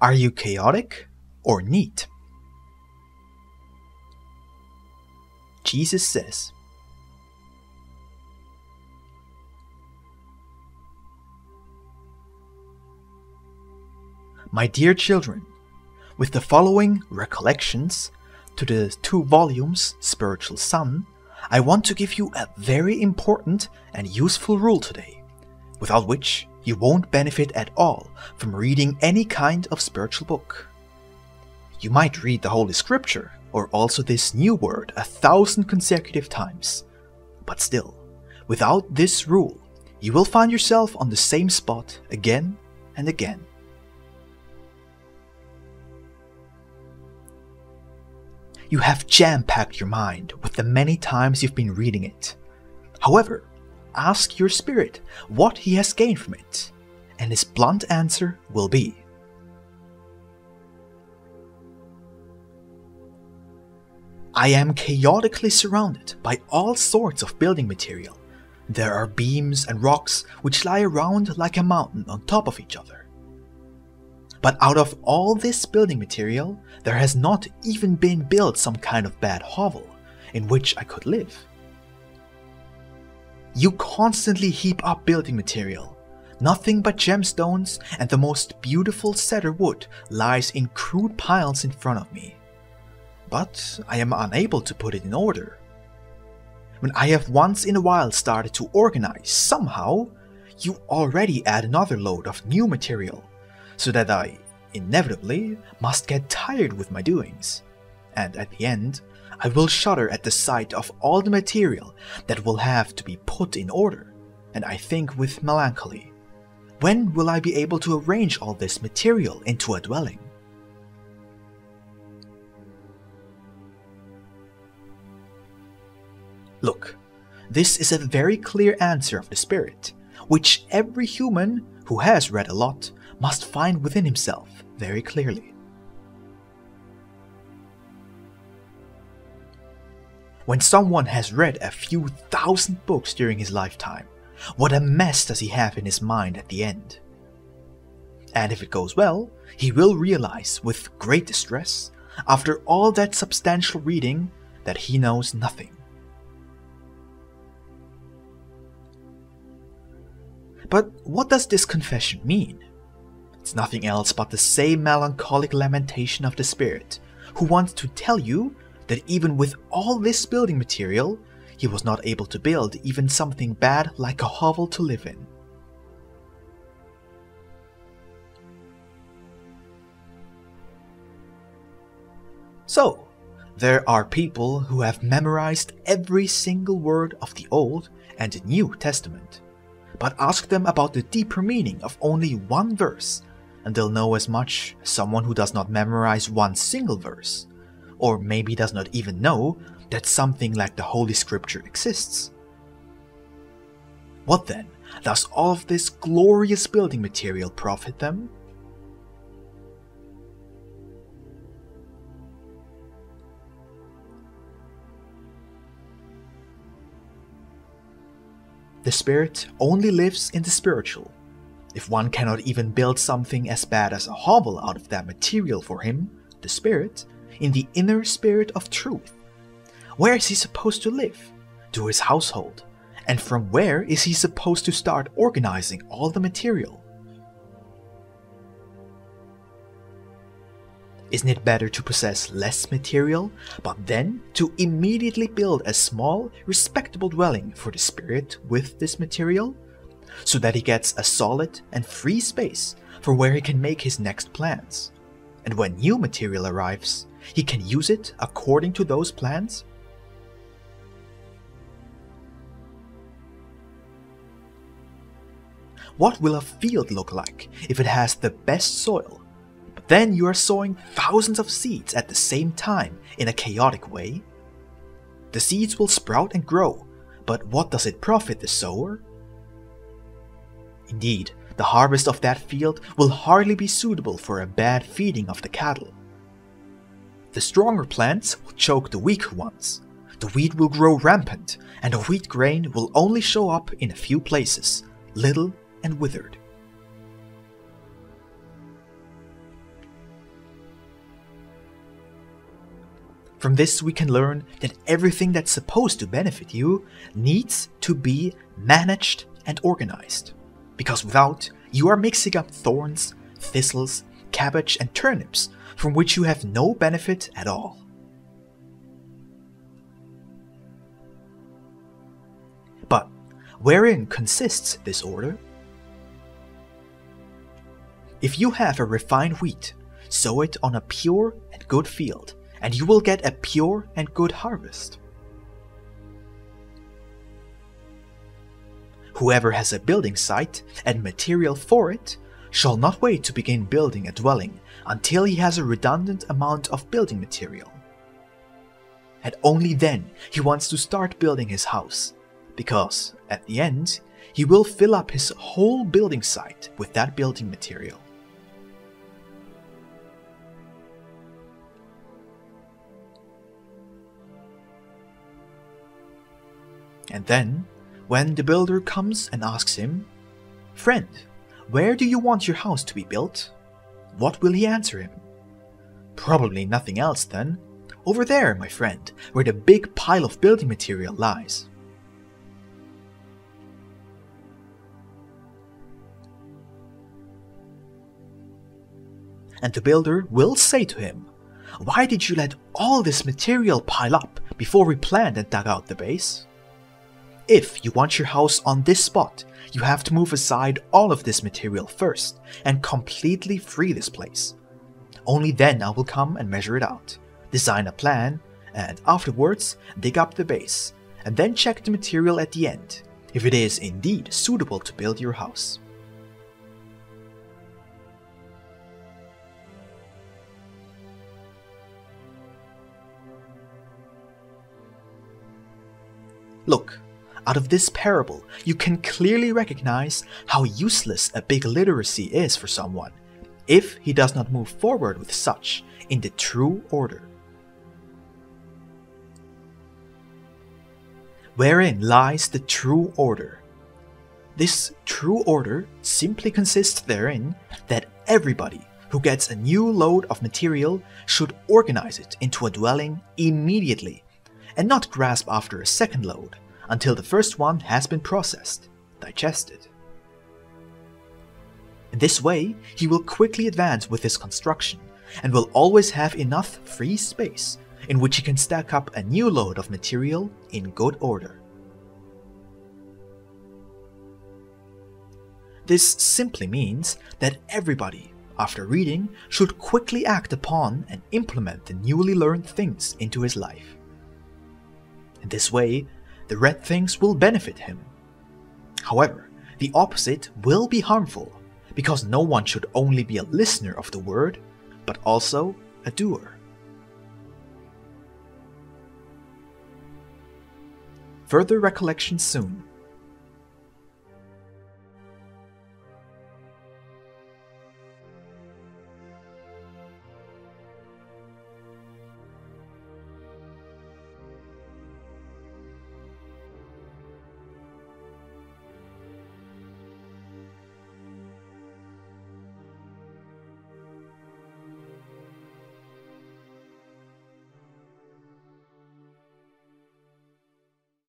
Are you chaotic or neat? Jesus says, "My dear children, with the following recollections to the 2 volumes Spiritual Sun, I want to give you a very important and useful rule today, without which you won't benefit at all from reading any kind of spiritual book. You might read the Holy Scripture or also this new word 1,000 consecutive times, but still, without this rule, you will find yourself on the same spot again and again." You have jam-packed your mind with the many times you've been reading it. However, ask your spirit what he has gained from it, and his blunt answer will be, "I am chaotically surrounded by all sorts of building material. There are beams and rocks which lie around like a mountain on top of each other. But out of all this building material, there has not even been built some kind of bad hovel in which I could live." You constantly heap up building material. Nothing but gemstones and the most beautiful cedar wood lies in crude piles in front of me, but I am unable to put it in order. When I have once in a while started to organize somehow, you already add another load of new material, so that I inevitably must get tired with my doings, and at the end I will shudder at the sight of all the material that will have to be put in order, and I think with melancholy, when will I be able to arrange all this material into a dwelling? Look, this is a very clear answer of the Spirit, which every human who has read a lot must find within himself very clearly. When someone has read a few thousand books during his lifetime, what a mess does he have in his mind at the end? And if it goes well, he will realize with great distress, after all that substantial reading, that he knows nothing. But what does this confession mean? It's nothing else but the same melancholic lamentation of the Spirit, who wants to tell you that even with all this building material, he was not able to build even something bad like a hovel to live in. So, there are people who have memorized every single word of the Old and New Testament, but ask them about the deeper meaning of only one verse, and they'll know as much as someone who does not memorize one single verse, or maybe does not even know that something like the Holy Scripture exists. What then does all of this glorious building material profit them? The Spirit only lives in the spiritual. If one cannot even build something as bad as a hovel out of that material for him, the Spirit, in the inner spirit of truth, where is he supposed to live, to his household, and from where is he supposed to start organizing all the material? Isn't it better to possess less material, but then to immediately build a small, respectable dwelling for the Spirit with this material, so that he gets a solid and free space for where he can make his next plans, and when new material arrives, he can use it according to those plans? What will a field look like if it has the best soil? Then you are sowing thousands of seeds at the same time in a chaotic way. The seeds will sprout and grow, but what does it profit the sower? Indeed, the harvest of that field will hardly be suitable for a bad feeding of the cattle. The stronger plants will choke the weaker ones, the wheat will grow rampant, and the wheat grain will only show up in a few places, little and withered. From this we can learn that everything that's supposed to benefit you needs to be managed and organized. Because without, you are mixing up thorns, thistles, cabbage and turnips from which you have no benefit at all. But wherein consists this order? If you have a refined wheat, sow it on a pure and good field, and you will get a pure and good harvest. Whoever has a building site and material for it shall not wait to begin building a dwelling until he has a redundant amount of building material. And only then he wants to start building his house, because, at the end, he will fill up his whole building site with that building material. And then, when the builder comes and asks him, "Friend, where do you want your house to be built?" What will he answer him? Probably nothing else then. "Over there, my friend, where the big pile of building material lies." And the builder will say to him, "Why did you let all this material pile up before we planned and dug out the base?" If you want your house on this spot, you have to move aside all of this material first and completely free this place. Only then I will come and measure it out, design a plan, and afterwards dig up the base, and then check the material at the end, if it is indeed suitable to build your house. Look. Out of this parable, you can clearly recognize how useless a big literacy is for someone, if he does not move forward with such in the true order. Wherein lies the true order? This true order simply consists therein that everybody who gets a new load of material should organize it into a dwelling immediately, and not grasp after a second load, until the first one has been processed, digested. In this way, he will quickly advance with his construction, and will always have enough free space in which he can stack up a new load of material in good order. This simply means that everybody, after reading, should quickly act upon and implement the newly learned things into his life. In this way, the read things will benefit him. However, the opposite will be harmful, because no one should only be a listener of the word, but also a doer. Further recollection soon.